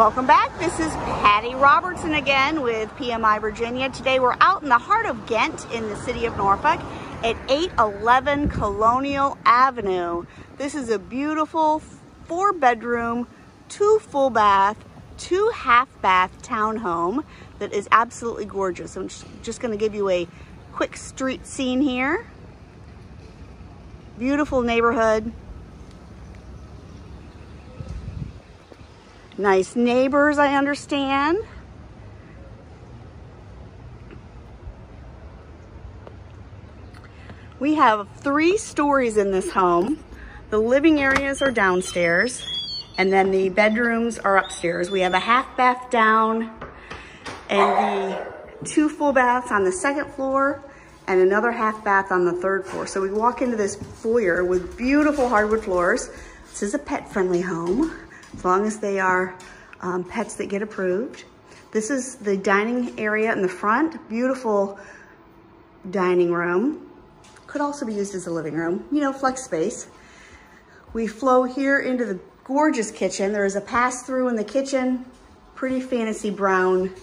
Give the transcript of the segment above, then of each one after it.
Welcome back. This is Patty Robertson again with PMI Virginia. Today we're out in the heart of Ghent in the city of Norfolk at 811 Colonial Avenue. This is a beautiful 4-bedroom, 2 full bath, 2 half bath townhome that is absolutely gorgeous. I'm just going to give you a quick street scene here. Beautiful neighborhood. Nice neighbors, I understand. We have 3 stories in this home. The living areas are downstairs, and then the bedrooms are upstairs. We have a half bath down and the 2 full baths on the 2nd floor and another half bath on the 3rd floor. So we walk into this foyer with beautiful hardwood floors. This is a pet-friendly home, as long as they are pets that get approved. This is the dining area in the front, beautiful dining room. Could also be used as a living room, you know, flex space. We flow here into the gorgeous kitchen. There is a pass-through in the kitchen, pretty fancy brown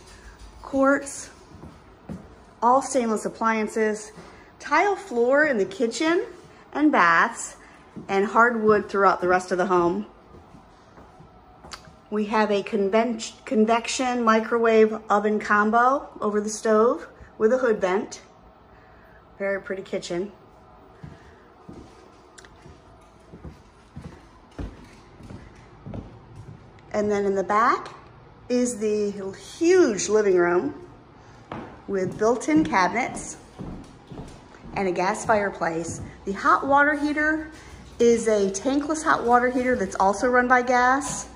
quartz, all stainless appliances, tile floor in the kitchen and baths, and hardwood throughout the rest of the home. We have a convection microwave oven combo over the stove with a hood vent. Very pretty kitchen. And then in the back is the huge living room with built-in cabinets and a gas fireplace. The hot water heater is a tankless hot water heater that's also run by gas.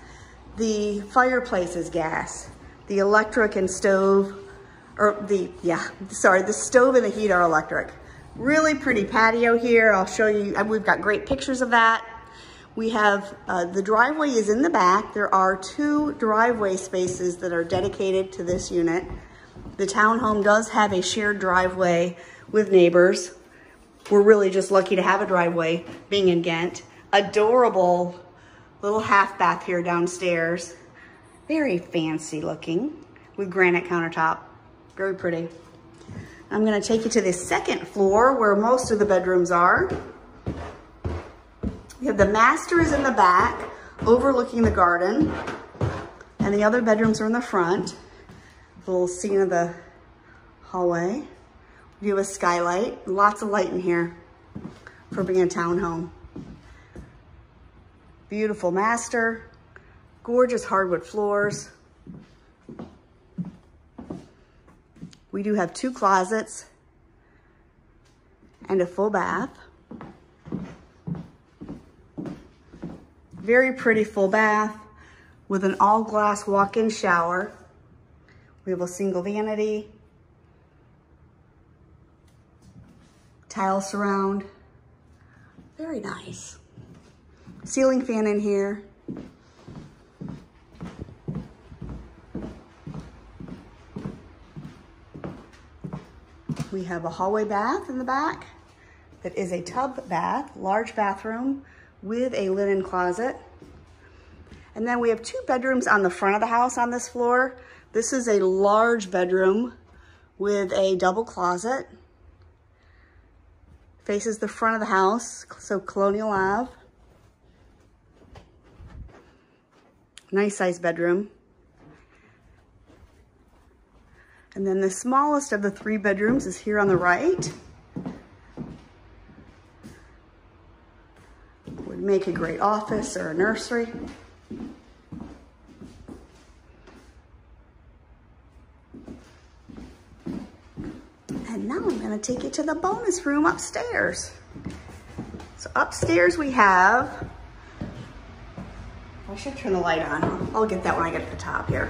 The fireplace is gas. The electric and stove, or the stove and the heat are electric. Really pretty patio here. I'll show you, we've got great pictures of that. We have, the driveway is in the back. There are 2 driveway spaces that are dedicated to this unit. The townhome does have a shared driveway with neighbors. We're really just lucky to have a driveway being in Ghent. Adorable little half bath here downstairs. Very fancy looking with granite countertop. Very pretty. I'm gonna take you to the 2nd floor where most of the bedrooms are. You have the master is in the back overlooking the garden, and the other bedrooms are in the front. A little scene of the hallway. We have a skylight, lots of light in here for being a townhome. Beautiful master, gorgeous hardwood floors. We do have 2 closets and a full bath. Very pretty full bath with an all glass walk-in shower. We have a single vanity, tile surround, very nice. Ceiling fan in here. We have a hallway bath in the back that is a tub bath, large bathroom with a linen closet. And then we have 2 bedrooms on the front of the house on this floor. This is a large bedroom with a double closet. Faces the front of the house, so Colonial Ave. Nice size bedroom. And then the smallest of the 3 bedrooms is here on the right. Would make a great office or a nursery. And now I'm gonna take you to the bonus room upstairs. So upstairs we have, I should turn the light on. I'll get that when I get to the top here.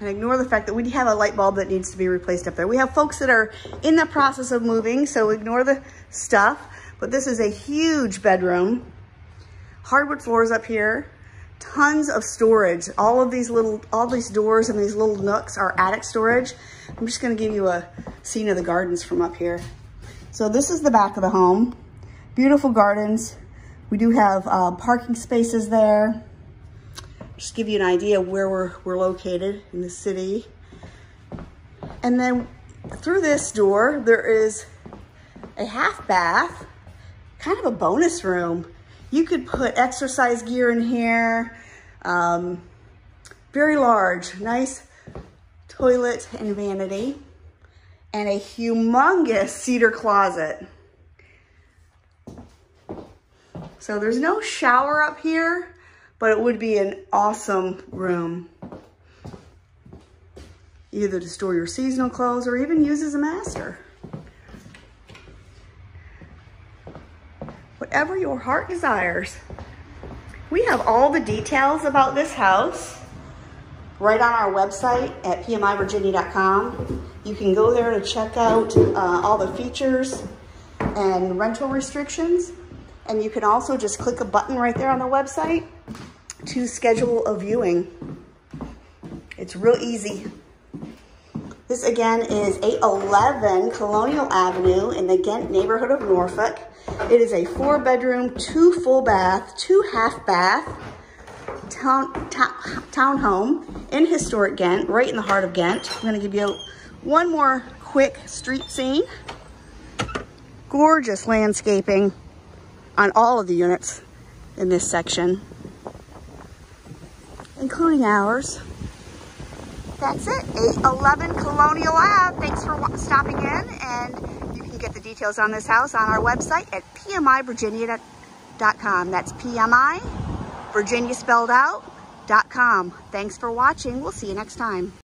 And ignore the fact that we have a light bulb that needs to be replaced up there. We have folks that are in the process of moving, so ignore the stuff. But this is a huge bedroom. Hardwood floors up here. Tons of storage. All these doors and these little nooks are attic storage. I'm just going to give you a scene of the gardens from up here. So this is the back of the home. Beautiful gardens. We do have parking spaces there. Just give you an idea of where we're located in the city. And then through this door, there is a half bath, kind of a bonus room. You could put exercise gear in here. Very large, nice toilet and vanity, and a humongous cedar closet. So there's no shower up here, but it would be an awesome room. Either to store your seasonal clothes or even use as a master. Whatever your heart desires. We have all the details about this house right on our website at PMIVirginia.com. You can go there to check out all the features and rental restrictions. And you can also just click a button right there on the website to schedule a viewing. It's real easy. This again is 811 Colonial Avenue in the Ghent neighborhood of Norfolk. It is a 4-bedroom, 2 full bath, 2 half bath townhome in historic Ghent, right in the heart of Ghent. I'm gonna give you one more quick street scene. Gorgeous landscaping on all of the units in this section, including ours. That's it, 811 Colonial Ave. Thanks for stopping in, and you can get the details on this house on our website at PMIVirginia.com. That's PMI, Virginia spelled out, .com. Thanks for watching. We'll see you next time.